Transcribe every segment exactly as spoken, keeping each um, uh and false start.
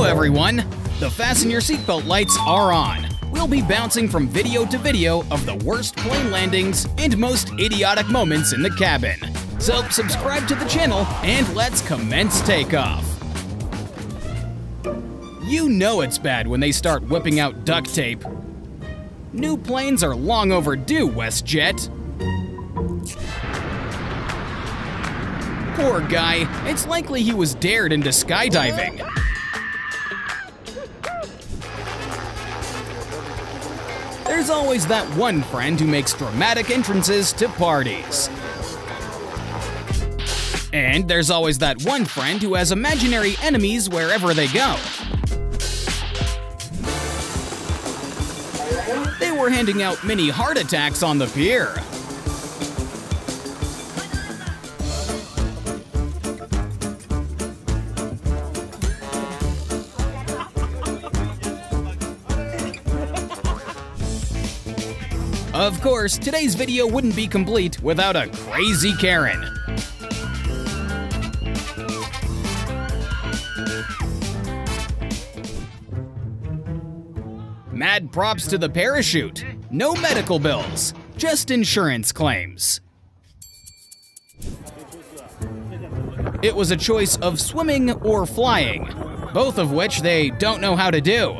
Hello everyone! The fasten your seatbelt lights are on. We'll be bouncing from video to video of the worst plane landings and most idiotic moments in the cabin. So subscribe to the channel and let's commence takeoff. You know it's bad when they start whipping out duct tape. New planes are long overdue, WestJet. Poor guy, it's likely he was dared into skydiving. There's always that one friend who makes dramatic entrances to parties. And there's always that one friend who has imaginary enemies wherever they go. They were handing out mini heart attacks on the pier. Of course, today's video wouldn't be complete without a crazy Karen. Mad props to the parachute. No medical bills, just insurance claims. It was a choice of swimming or flying, both of which they don't know how to do.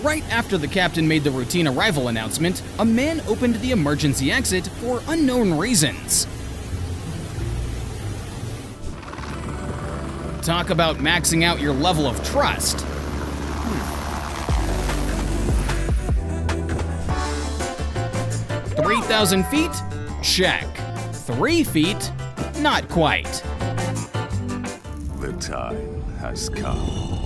Right after the captain made the routine arrival announcement, a man opened the emergency exit for unknown reasons. Talk about maxing out your level of trust. three thousand feet? Check. Three feet? Not quite. The time has come.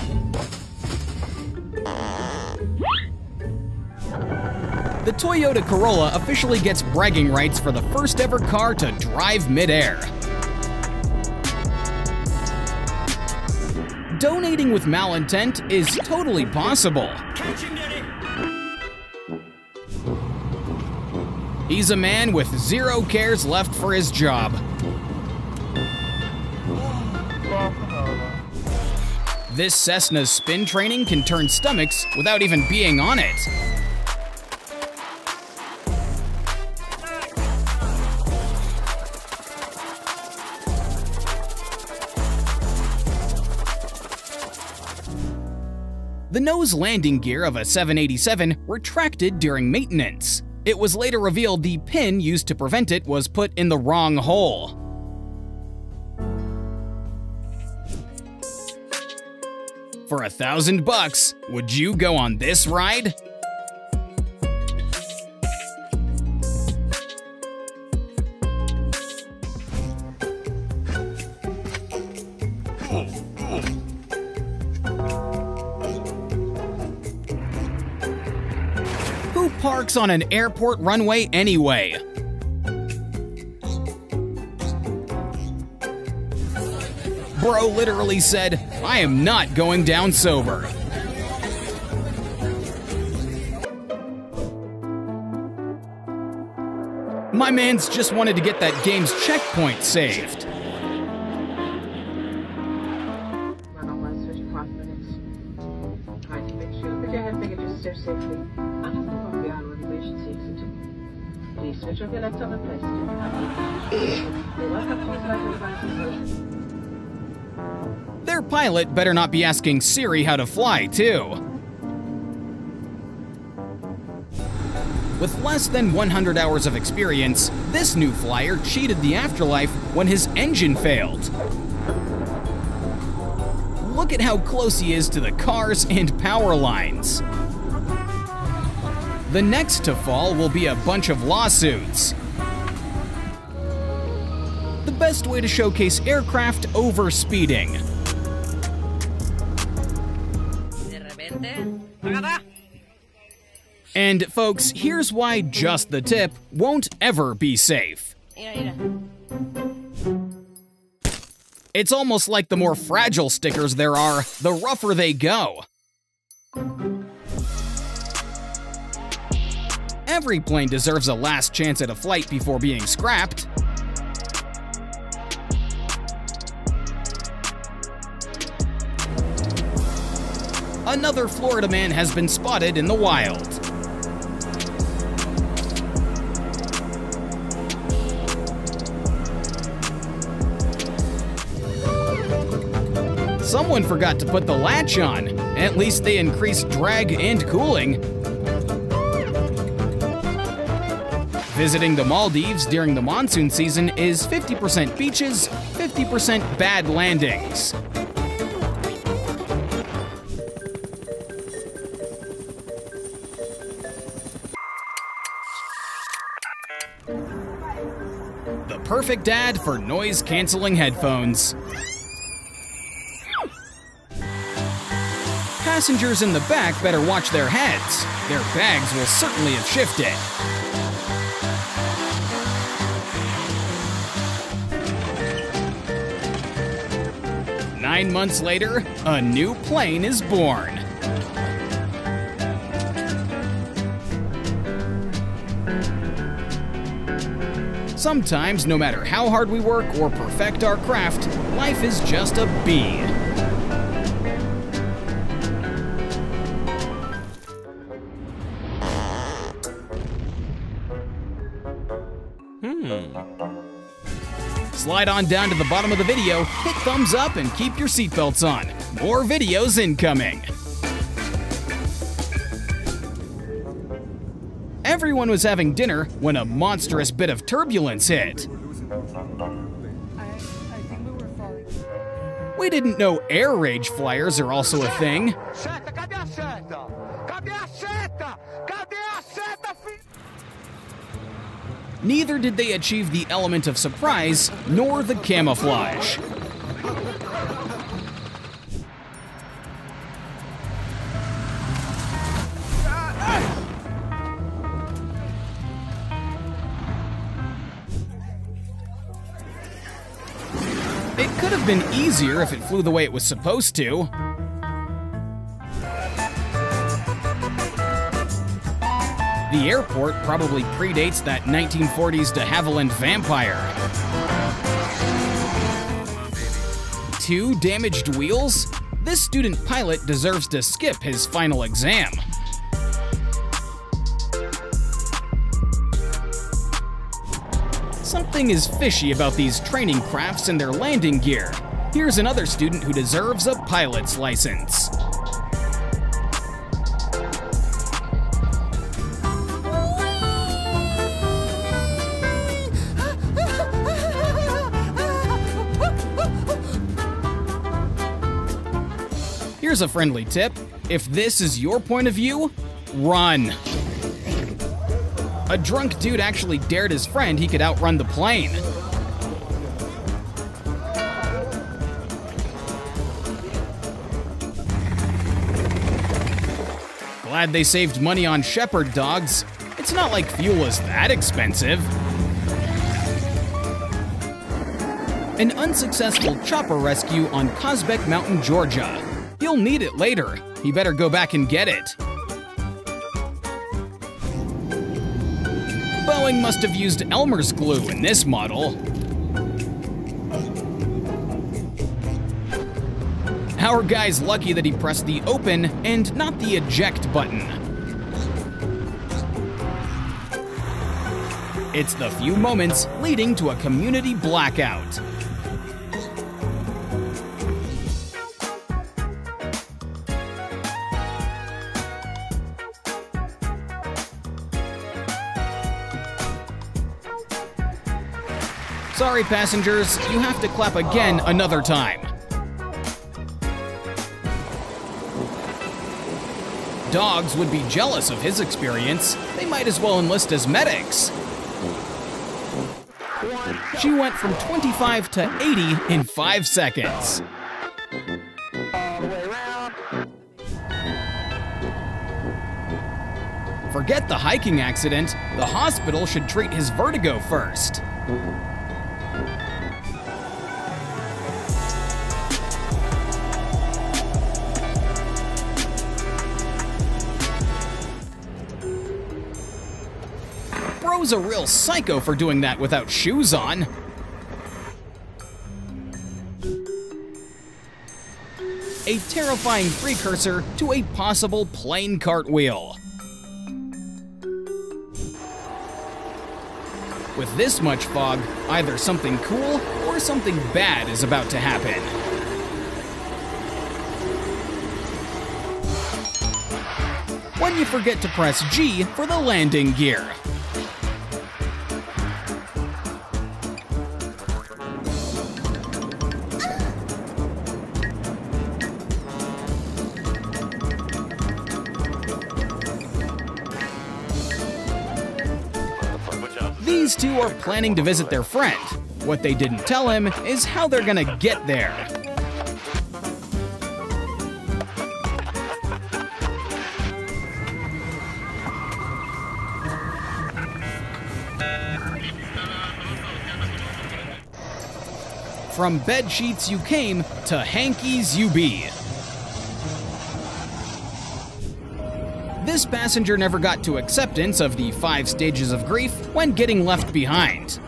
The Toyota Corolla officially gets bragging rights for the first ever car to drive midair. Donating with malintent is totally possible. He's a man with zero cares left for his job. This Cessna's spin training can turn stomachs without even being on it. The nose landing gear of a seven eighty-seven retracted during maintenance. It was later revealed the pin used to prevent it was put in the wrong hole. For a thousand bucks, would you go on this ride? Parks on an airport runway anyway. Bro literally said, "I am not going down sober." My man's just wanted to get that game's checkpoint saved. Their pilot better not be asking Siri how to fly, too. With less than one hundred hours of experience, this new flyer cheated the afterlife when his engine failed. Look at how close he is to the cars and power lines. The next to fall will be a bunch of lawsuits. The best way to showcase aircraft over speeding. And folks, here's why just the tip won't ever be safe. It's almost like the more fragile stickers there are, the rougher they go. Every plane deserves a last chance at a flight before being scrapped. Another Florida man has been spotted in the wild. Someone forgot to put the latch on. At least they increased drag and cooling. Visiting the Maldives during the monsoon season is fifty percent beaches, fifty percent bad landings. The perfect ad for noise-canceling headphones. Passengers in the back better watch their heads. Their bags will certainly have shifted. Nine months later, a new plane is born. Sometimes, no matter how hard we work or perfect our craft, life is just a bee. Slide on down to the bottom of the video, hit thumbs up, and keep your seatbelts on. More videos incoming. Everyone was having dinner when a monstrous bit of turbulence hit. We didn't know air rage flyers are also a thing. Neither did they achieve the element of surprise, nor the camouflage. It could have been easier if it flew the way it was supposed to. The airport probably predates that nineteen forties de Havilland Vampire. Two damaged wheels? This student pilot deserves to skip his final exam. Something is fishy about these training crafts and their landing gear. Here's another student who deserves a pilot's license. Here's a friendly tip. If this is your point of view, run. A drunk dude actually dared his friend he could outrun the plane. Glad they saved money on shepherd dogs. It's not like fuel is that expensive. An unsuccessful chopper rescue on Kosbeck Mountain, Georgia. He'll need it later. He better go back and get it. Boeing must have used Elmer's glue in this model. Our guy's lucky that he pressed the open and not the eject button. It's the few moments leading to a community blackout. Sorry, passengers, you have to clap again another time. Dogs would be jealous of his experience. They might as well enlist as medics. She went from twenty-five to eighty in five seconds. Forget the hiking accident. The hospital should treat his vertigo first. Bro's a real psycho for doing that without shoes on. A terrifying precursor to a possible plane cartwheel. With this much fog, either something cool or something bad is about to happen. When you forget to press G for the landing gear. These two are planning to visit their friend. What they didn't tell him is how they're gonna get there. From bed sheets you came to hankies you be. This passenger never got to acceptance of the five stages of grief when getting left behind.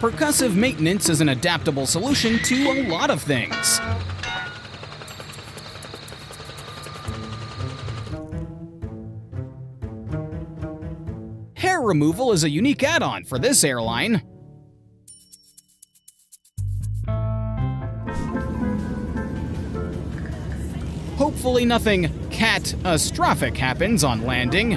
Percussive maintenance is an adaptable solution to a lot of things. Hair removal is a unique add-on for this airline. Hopefully nothing catastrophic happens on landing.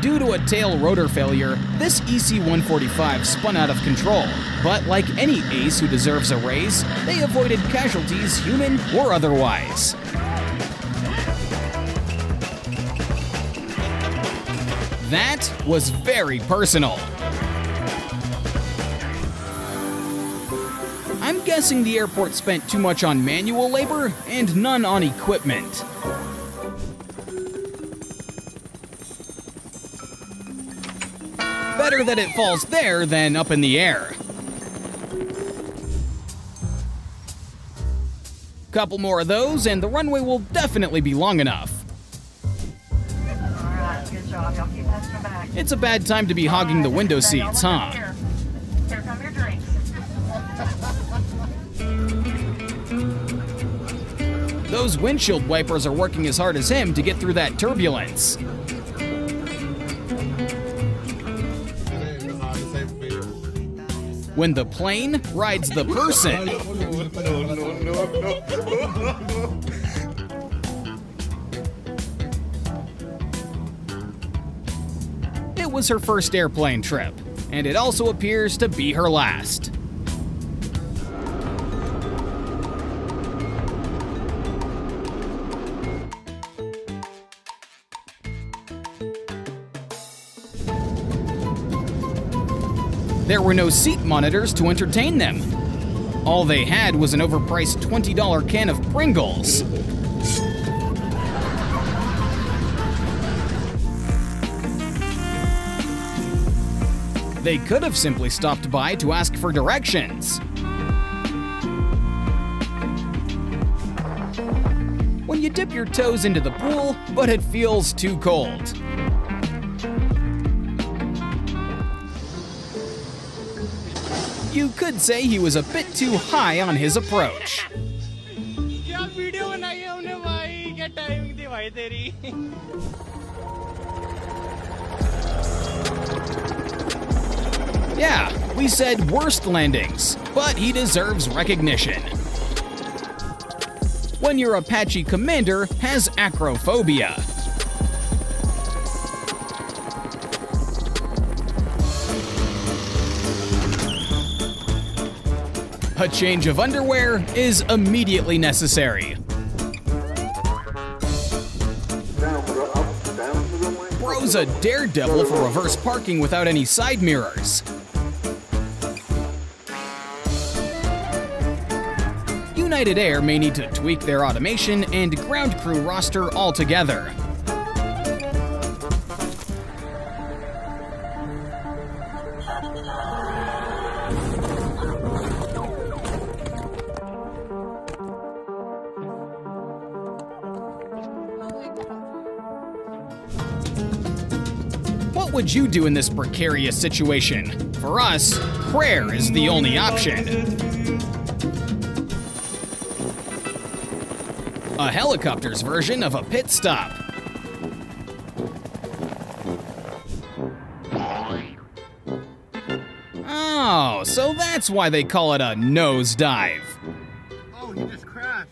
Due to a tail rotor failure, this E C one forty-five spun out of control, but like any ace who deserves a raise, they avoided casualties, human or otherwise. That was very personal. I'm guessing the airport spent too much on manual labor and none on equipment. Better that it falls there than up in the air. Couple more of those and the runway will definitely be long enough. It's a bad time to be hogging the window seats, huh? Here come your drinks. Those windshield wipers are working as hard as him to get through that turbulence. When the plane rides the person. It was her first airplane trip, and it also appears to be her last. There were no seat monitors to entertain them. All they had was an overpriced twenty dollar can of Pringles. They could have simply stopped by to ask for directions. When you dip your toes into the pool, but it feels too cold. You could say he was a bit too high on his approach. Yeah, we said worst landings, but he deserves recognition. When your Apache commander has acrophobia. A change of underwear is immediately necessary. Bro's a daredevil for reverse parking without any side mirrors. United Air may need to tweak their automation and ground crew roster altogether. What would you do in this precarious situation? For us, prayer is the only option. A helicopter's version of a pit stop. Oh, so that's why they call it a nosedive. Oh, he just crashed.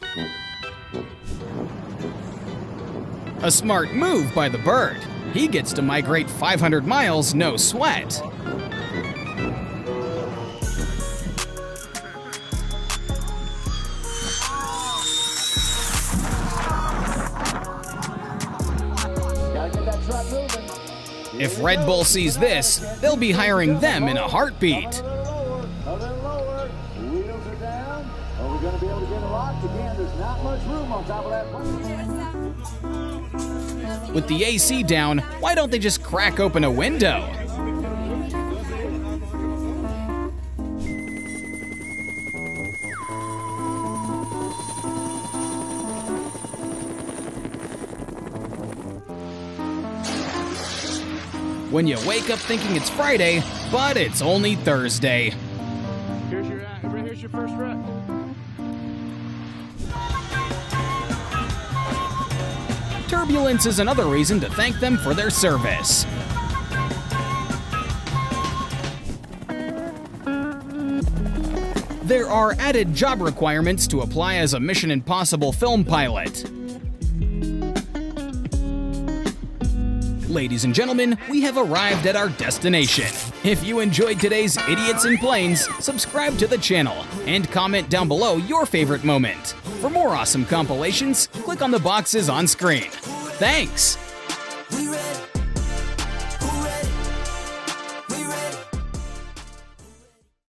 A smart move by the bird. He gets to migrate five hundred miles, no sweat. If Red Bull sees this, they'll be hiring them in a heartbeat. With the A C down, why don't they just crack open a window? When you wake up thinking it's Friday, but it's only Thursday. Here's your, uh, right here's your first rep. Turbulence is another reason to thank them for their service. There are added job requirements to apply as a Mission Impossible film pilot. Ladies and gentlemen, we have arrived at our destination. If you enjoyed today's Idiots in Planes, subscribe to the channel and comment down below your favorite moment. For more awesome compilations, click on the boxes on screen. Thanks!